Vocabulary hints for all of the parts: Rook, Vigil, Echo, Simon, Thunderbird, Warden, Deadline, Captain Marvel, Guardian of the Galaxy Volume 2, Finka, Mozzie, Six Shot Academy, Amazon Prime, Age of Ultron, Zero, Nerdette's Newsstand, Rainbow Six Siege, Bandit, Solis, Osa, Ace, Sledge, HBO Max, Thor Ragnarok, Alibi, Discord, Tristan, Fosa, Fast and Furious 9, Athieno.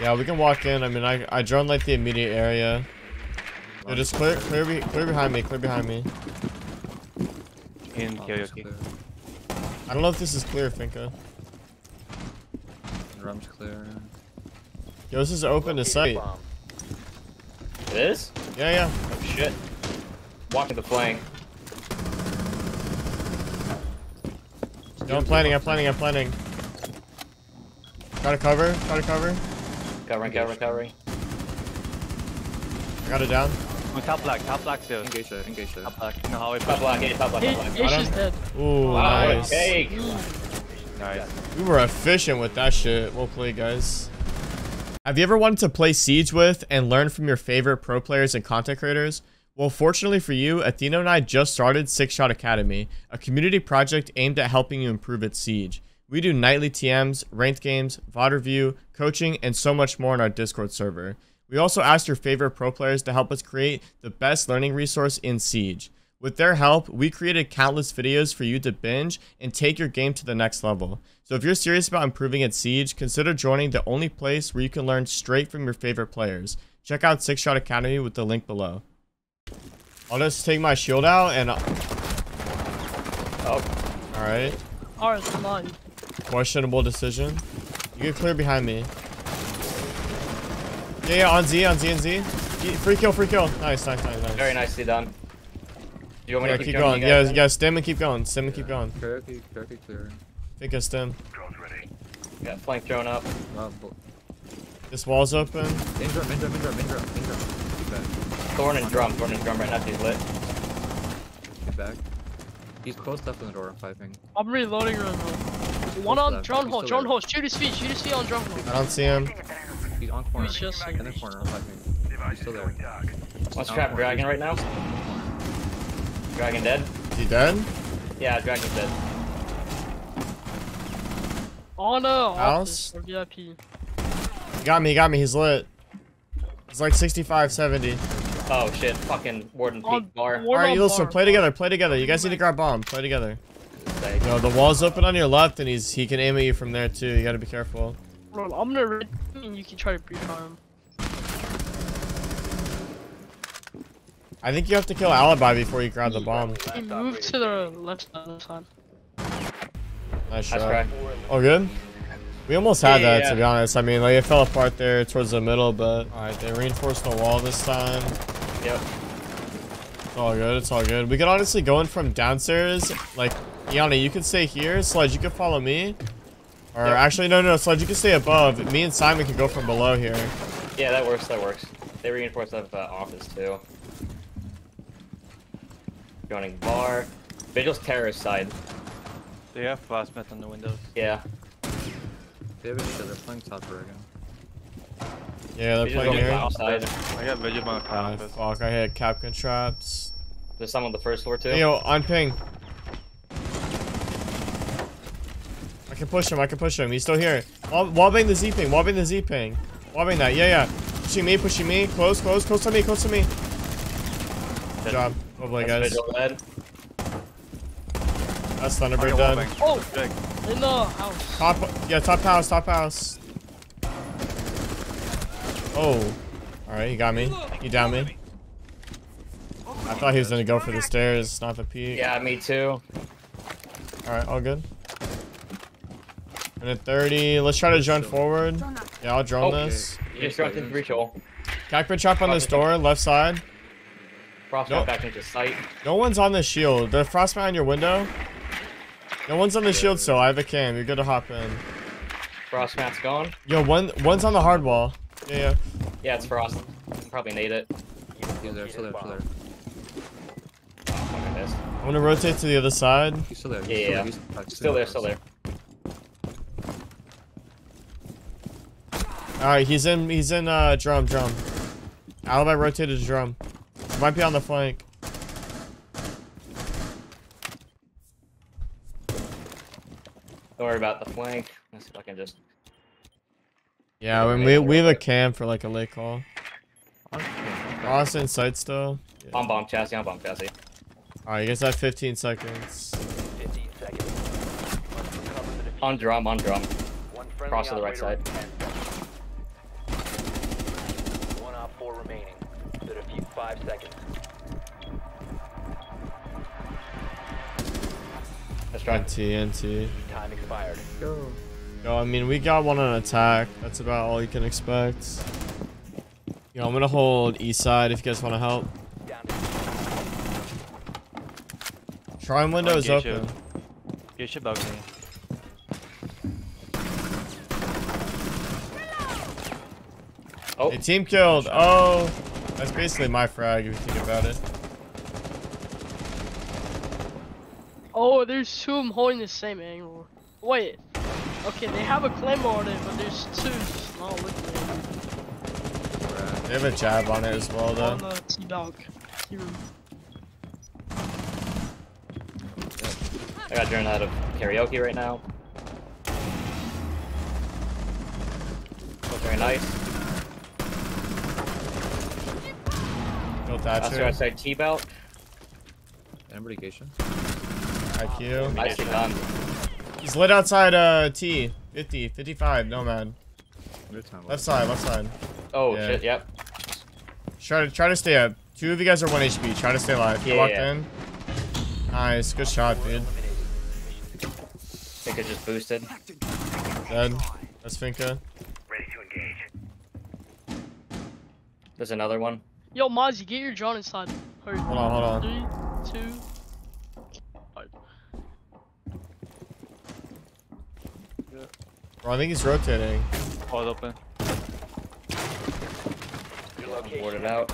Yeah, we can walk in. I mean, I drone like the immediate area. Yo, just clear behind me. Clear behind me. In Kyoyoki. I don't know if this is clear, Finka. Rum's clear. Yo, this is open to sight. It is? Yeah, yeah. Oh shit. Walking the flank. Yo, I'm planning. Gotta cover. Covering. I got it down. Top black still. Engage there. Top black. No, hallway. Top black. It's just dead. Ooh, wow, nice. Nice. We were efficient with that shit. Well played, guys. Have you ever wanted to play Siege with and learn from your favorite pro players and content creators? Well, fortunately for you, Athieno and I just started Six Shot Academy, a community project aimed at helping you improve at Siege. We do nightly TMs, ranked games, VOD review, coaching, and so much more on our Discord server. We also asked your favorite pro players to help us create the best learning resource in Siege. With their help, we created countless videos for you to binge and take your game to the next level. So if you're serious about improving at Siege, consider joining the only place where you can learn straight from your favorite players. Check out Six Shot Academy with the link below. I'll just take my shield out and... Oh. Alright. Ours is mine. Questionable decision. You get clear behind me. Yeah, on Z. Free kill. Nice. Very nicely done. Do you want me to keep going? Yeah, stem and keep going. Kirky clear. Think of stem. Got flank thrown up. This wall's open. In drum. Thorn and drum right now. He's lit. Get back. He's close left on the door, I'm piping. I'm reloading right now. One on drone hole, shoot his feet on drone hole. I don't see him. He's on corner. He's just in the corner, like me. He's still there. Let's trap Dragon right now. Dragon dead. Is he dead? Yeah, Dragon's dead. Oh no! House? Or VIP. He got me, he's lit. He's like 65, 70. Oh shit, fucking Warden peak bar. Alright, listen, play together. You guys need to grab bomb, play together. Yo, the wall's open on your left, and he can aim at you from there too. You gotta be careful. Bro, I'm gonna red, and you can try to pre-fire him. I think you have to kill Alibi before you grab the bomb. He moved to the left side. Nice try. Oh, good. We almost had that, to be honest. I mean, like it fell apart there towards the middle, but all right, they reinforced the wall this time. Yep. It's all good. We could honestly go in from downstairs, like. Yanni, you can stay here. Sledge, you can follow me. Or yep. Actually, no. Sledge, you can stay above. Me and Simon can go from below here. Yeah, that works. They reinforced that office, too. Joining bar. Vigil's terrorist side. They have flashmeth on the windows. Yeah. They have each other playing top right now. Yeah, they're Vigil's playing here. I got Vigil on the campus. Fuck, I hit Capcom traps. There's some on the first floor, too. Hey, yo, on ping. I can push him. He's still here. Wallbang the Z ping. Wallbang that. Yeah. Pushing me. Close to me. Good job. Well played, guys. That's Thunderbird done. Oh! In the house. Top house. Oh. Alright, he got me. He downed me. I thought he was gonna go for the stairs, not the peak. Yeah, me too. Alright, all good. At 30, let's try to drone forward. Yeah, I'll drone this. You just dropped in 3 hole. Cactus trap on this door, left side. Frostbite back into sight. No one's on the shield. The frostbite on your window. No one's on the shield, so I have a cam. You're good to hop in. Frostbite's gone. Yo, one's on the hard wall. Yeah. Yeah, it's frost. Probably need it. He's there. I'm gonna rotate to the other side. He's still there. Yeah. Still there. Alright, he's in drum. Alibi rotated to drum. Might be on the flank. Don't worry about the flank. Let's see if I can just... Yeah, I mean, we have a cam for like a late call. Ross in sight still. Yeah. On bomb chassis. Alright, you guys have 15 seconds. On drum. Cross to the right side. remaining. So defuse 5 seconds. Let's try TNT. Time expired. Go. Yo, I mean, we got one on attack. That's about all you can expect. Yo, I'm gonna hold east side if you guys wanna help. Shrine window is open. You should bug me. Oh. A team killed. Oh, that's basically my frag if you think about it. Oh, there's two of them holding the same angle. Wait. Okay, they have a claymore on it, but there's two. Not looking. They have a jab on it as well, though. On the T-Dog. I got drawn out of karaoke right now. Looks very nice. That's I said T-belt. Ambrication. IQ. Nicely done. He's lit outside T. 50, 55, Nomad. Left side, left side. Oh yeah. Shit, yep. Try to stay up. Two of you guys are 1 HP. Try to stay alive. Yeah, walked in. Nice, good shot, dude. Finka just boosted. Dead. That's Finka. Ready to engage. There's another one. Yo, Mozzie, get your drone inside. Hurry. Hold on, hold on. 3, 2, 1. Yeah. Bro, I think he's rotating. Hold open. Warded out.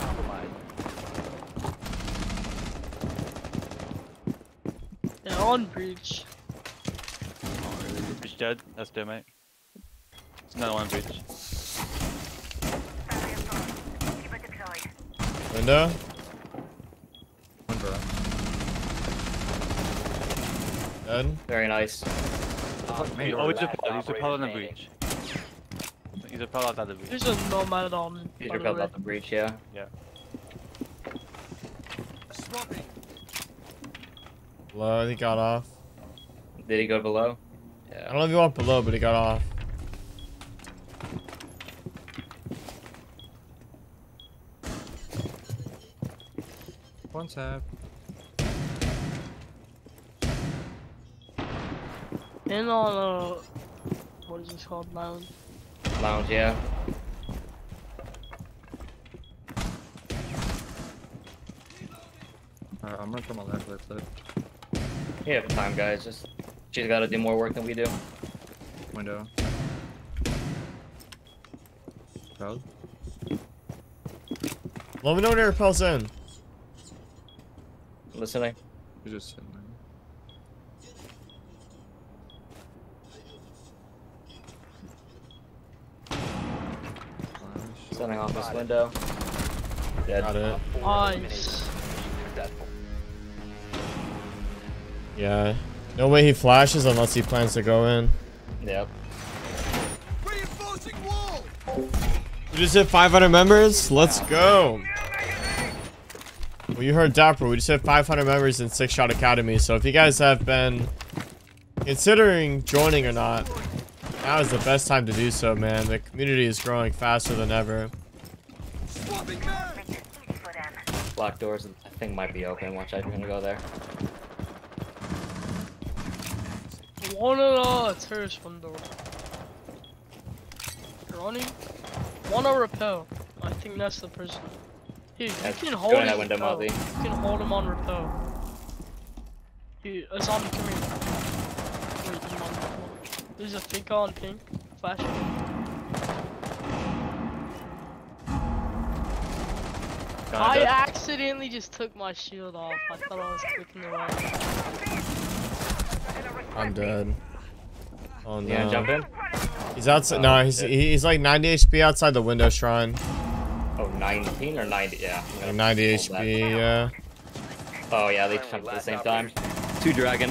They're on breach. Oh, really? Breach dead. That's dead, mate. It's another one breach. Window. Dead. Very nice. Oh, he's a paladin of breach. He's a paladin out of the breach. There's a Nomad at all. He's a paladin out the breach, yeah. Yeah. Below, he got off. Did he go below? Yeah. I don't know if he went below, but he got off. One tap. In on what is this called? Lounge. Lounge, yeah. I'm running from my left, You have time, guys. Just she's got to do more work than we do. Window. Proud. Let me know when your repel's in. Listening. You're just sitting there. Sending off this window. Dead. Got it. Nice. Yeah. No way he flashes unless he plans to go in. Yep. Reinforcing wall. We just hit 500 members. Let's go. Well, you heard Dapper. We just have 500 members in Six Shot Academy. So if you guys have been considering joining or not, now is the best time to do so, man. The community is growing faster than ever. Black doors, I think, might be open. Watch out, I'm gonna go there. One at a terrace window. Running. One a rappel. I think that's the person. Dude, you can hold him on repel. You can hold him on repel. Dude, a zombie, come here. Wait, come on. There's a Finka on ping. Flash. I accidentally just took my shield off. I thought I was clicking the right. I'm dead. Oh no. Yeah, jump in. He's outside. No, he's like 90 HP outside the window shrine. Oh, 19 or 90, yeah. 90 HP, yeah. Oh, yeah, they jumped at the same time. Two dragon.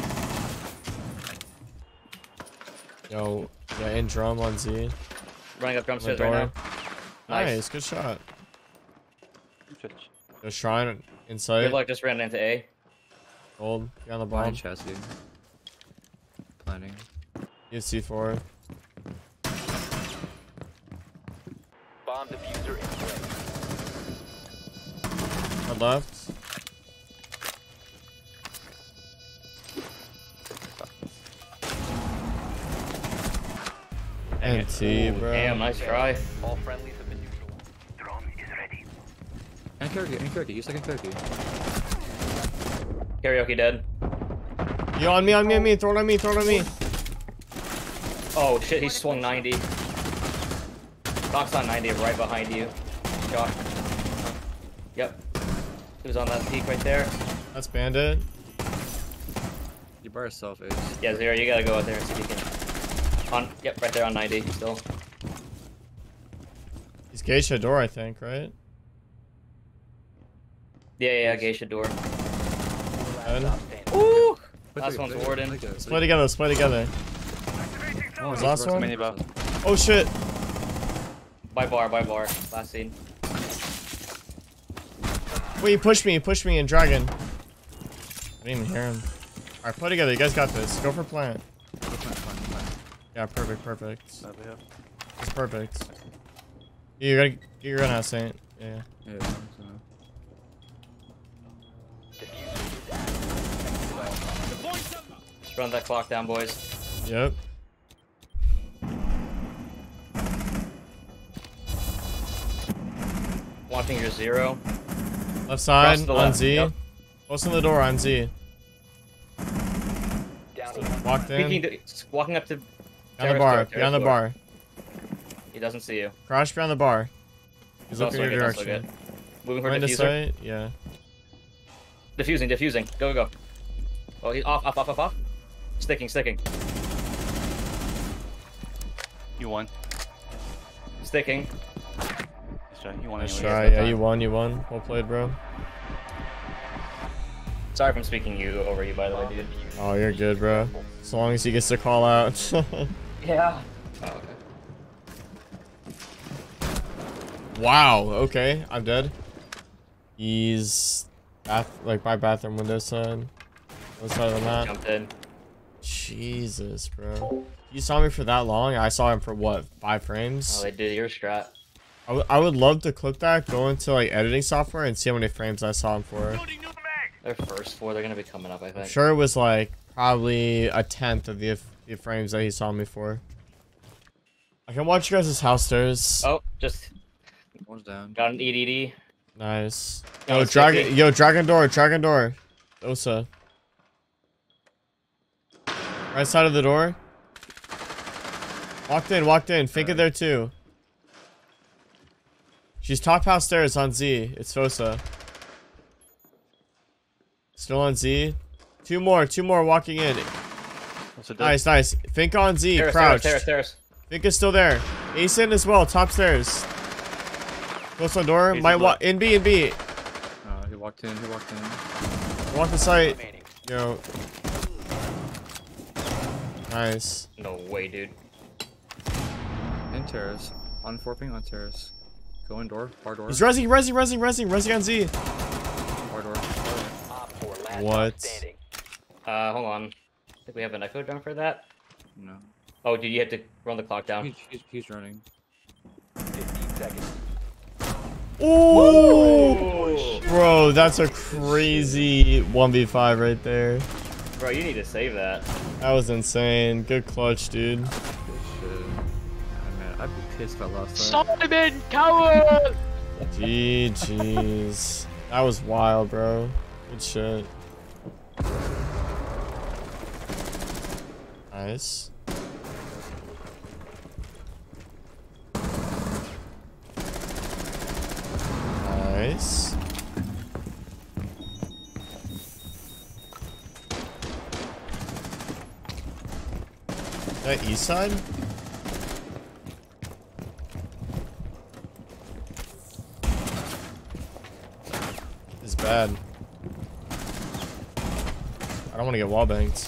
Yo, yeah, in drum on Z. Running up drum stairs right now. Nice, good shot. The shrine inside. Good luck, just ran into A. Gold, you on the bomb. Chassis. Planning. You have C4. Bomb diffuser in. Not left. NT, bro. Damn, nice try. All friendlies have been neutral. Drone is ready. And karaoke, use second karaoke. Karaoke dead. Yo, on me, throw it on me. Oh shit, he swung 90. Knock's on 90, right behind you. Shock. Yep. He was on that peak right there. That's Bandit. You by yourself, Ace. Yeah, Zero, you gotta go out there and see if you can. On, yep, right there on 90 still. He's Geisha door, I think, right? Yeah, Geisha door. Ooh! Last one's Warden. Let's play together, Oh, last one? Oh shit! By bar. Last scene. Wait, he pushed me in Dragon. I didn't even hear him. Alright, play together, you guys got this. Go for plant. Yeah, perfect. It's perfect. You gotta get your gun out, Saint. Yeah. Just run that clock down, boys. Yep. Watching your Zero. Left side on Z. Yep. Posting the door on Z. Walked in. Walking up to. Behind the bar, behind the bar. He doesn't see you. Crouch behind the bar. He's looking in your direction. Moving for diffuser. Yeah. Diffusing. Go. Oh, he's off. Sticking. You won. Sticking. Nice try. Yeah, you won. Well played, bro. Sorry if I'm speaking over you, by the way, dude. Oh, you're good, bro. As long as he gets to call out. Yeah. Oh, okay. Wow. Okay, I'm dead. He's like by bathroom window side. What side of the map? Jumped in. Jesus, bro. You saw me for that long. I saw him for what? 5 frames. Oh, they did your strat. I would love to clip that. Go into like editing software and see how many frames I saw him for. Their first 4, they're gonna be coming up, I think. I'm sure it was like probably 1/10 of the frames that he saw me for. I can watch you guys' house stairs. Oh, just one's down. Got an EDD. Nice. Yo, dragon door. Osa. Right side of the door. Walked in. Finka there too. She's top house stairs on Z. It's Fosa. Still on Z. Two more walking in. Nice. Finka on Z, crouched. Terrace. Finka's still there. Ace in as well, top stairs. Close on door, might walk, in B. He walked in. Walk the site. Yo. Nice. No way, dude. In terrace. On 4 ping, on terrace. Go in door, bar door. He's resing on Z. Bar door. What? Hold on. I think we have an echo down for that. No. Oh, dude, you have to run the clock down. He's running. 15 seconds. Ooh! Bro, that's a crazy 1v5 right there. Bro, you need to save that. That was insane. Good clutch, dude. Good shit. Man, I'd be pissed if I lost that. Simon, coward! GG's. That was wild, bro. Good shit. Nice. Nice. That east side? It's bad. I don't want to get wall banged.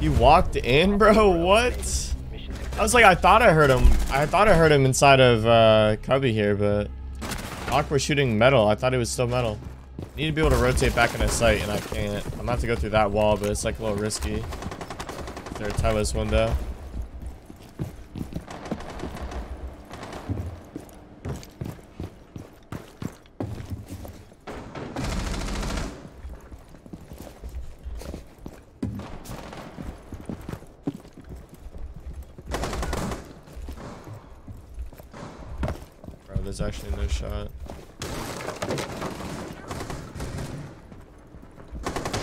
You walked in, bro? What? I was like, I thought I heard him inside of Cubby here, but Aqua shooting metal. I thought it was still metal. I need to be able to rotate back into sight, and I can't. I'm about to go through that wall, but it's like a little risky. Is there a Telus window? There's actually no shot.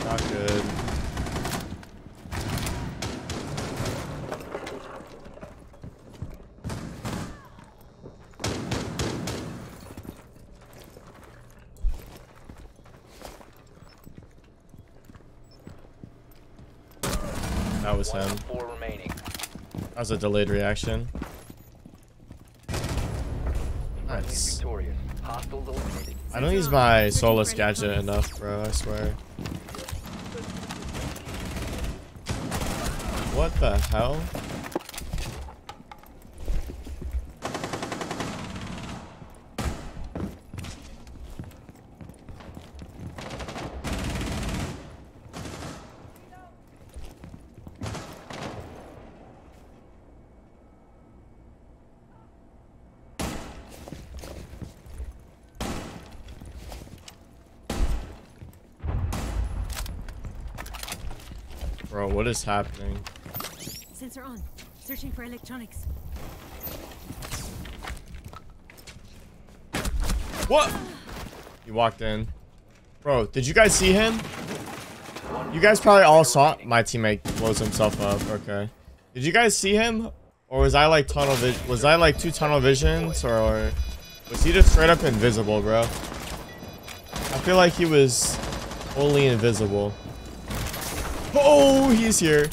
Not good. That was him. That was a delayed reaction. Nice. I don't use my Solis gadget enough, bro, I swear. What the hell? Bro, what is happening? Sensor on. Searching for electronics. What? He walked in. Bro, did you guys see him? You guys probably all saw my teammate blows himself up. Okay. Did you guys see him? Or was I like tunnel vision? Was I like two tunnel visions? Or was he just straight up invisible, bro? I feel like he was only invisible. Oh, he's here.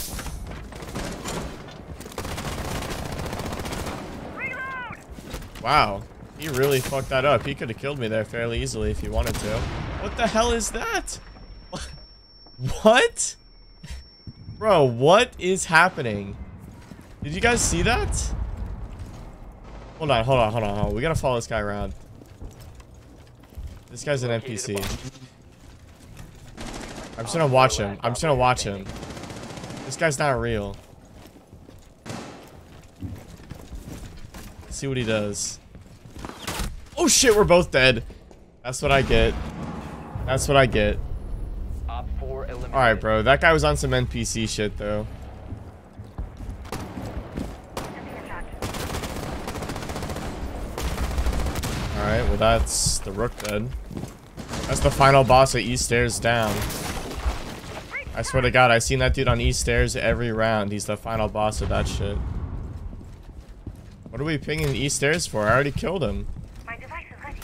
Reload! Wow, he really fucked that up. He could have killed me there fairly easily if he wanted to. What the hell is that? What? Bro, what is happening? Did you guys see that? Hold on. We gotta follow this guy around. This guy's an NPC. I'm just gonna watch him. This guy's not real. Let's see what he does. Oh shit, we're both dead. That's what I get. Alright, bro. That guy was on some NPC shit, though. Alright, well, that's the Rook dead. That's the final boss at East Stairs down. I swear to God, I've seen that dude on East Stairs every round. He's the final boss of that shit. What are we pinging East Stairs for? I already killed him. My device is ready.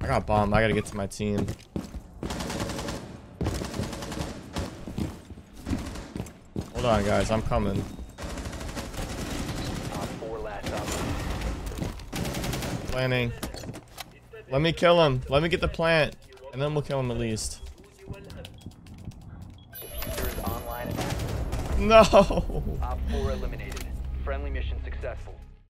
I got bombed. I gotta get to my team. Hold on, guys. I'm coming. Planning. Let me kill him. Let me get the plant, and then we'll kill him at least. No. Op 4 eliminated. Friendly mission successful.